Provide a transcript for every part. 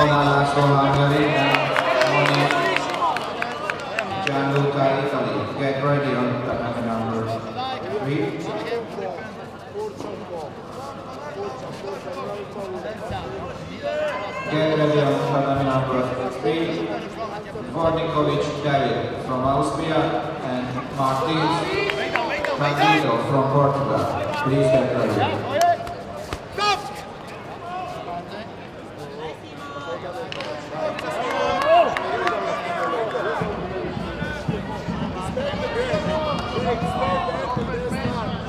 ancora la sua gavetta con Gianluca Italy. Get ready on attack number 3. Get ready on attack number 3. Gornikovic David from Austria and Martins Candido from Portugal. Please get ready. Stop!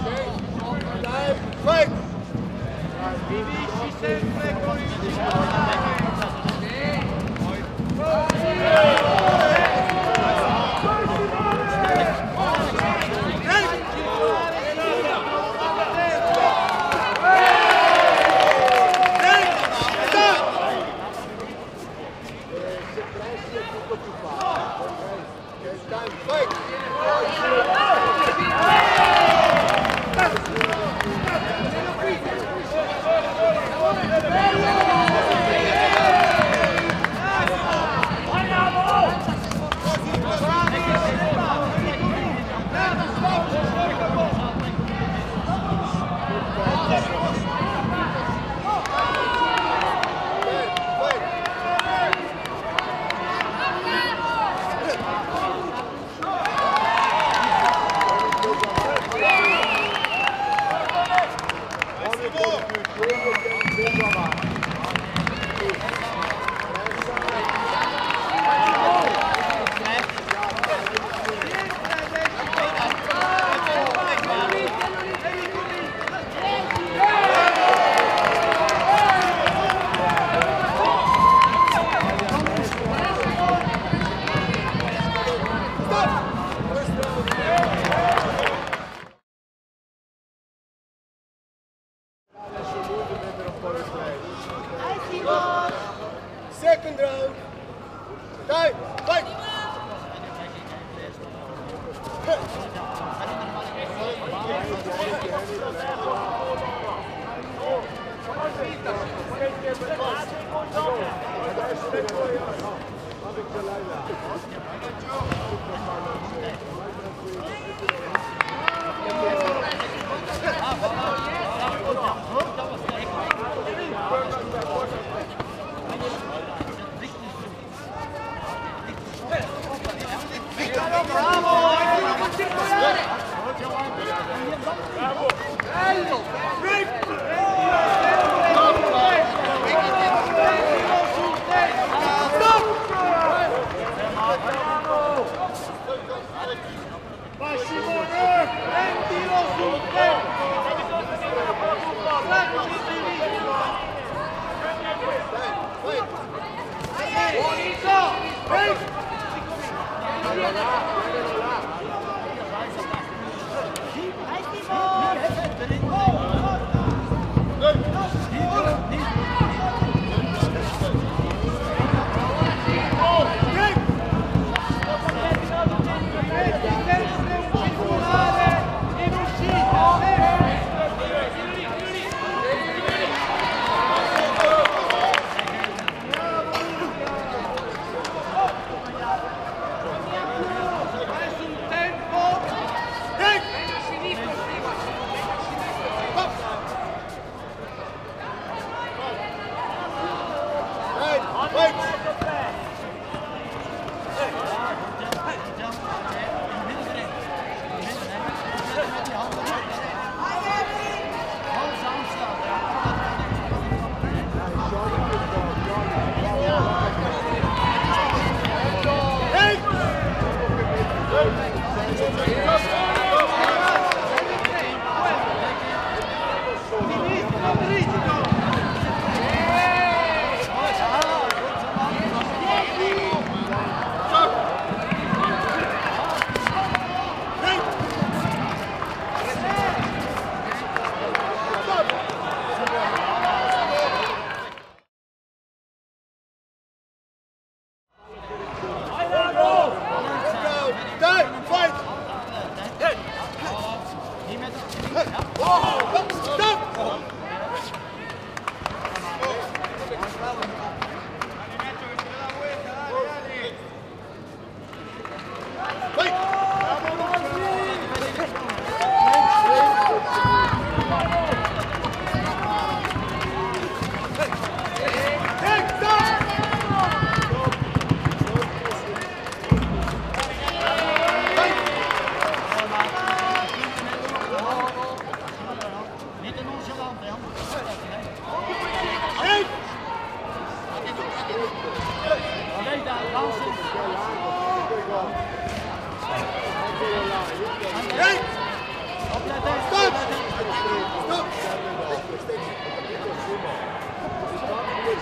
Get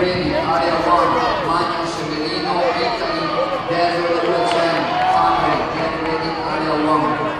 ready, area one, Magnus Severino, Italy, David Lucen, Andre, get ready, area one.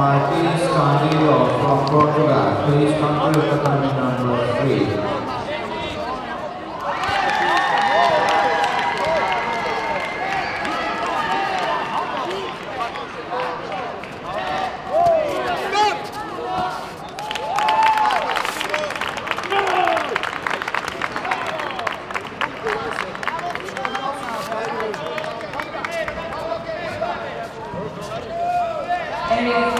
Martins, Candido from Portugal, please come to the tournament number 3. Thank you.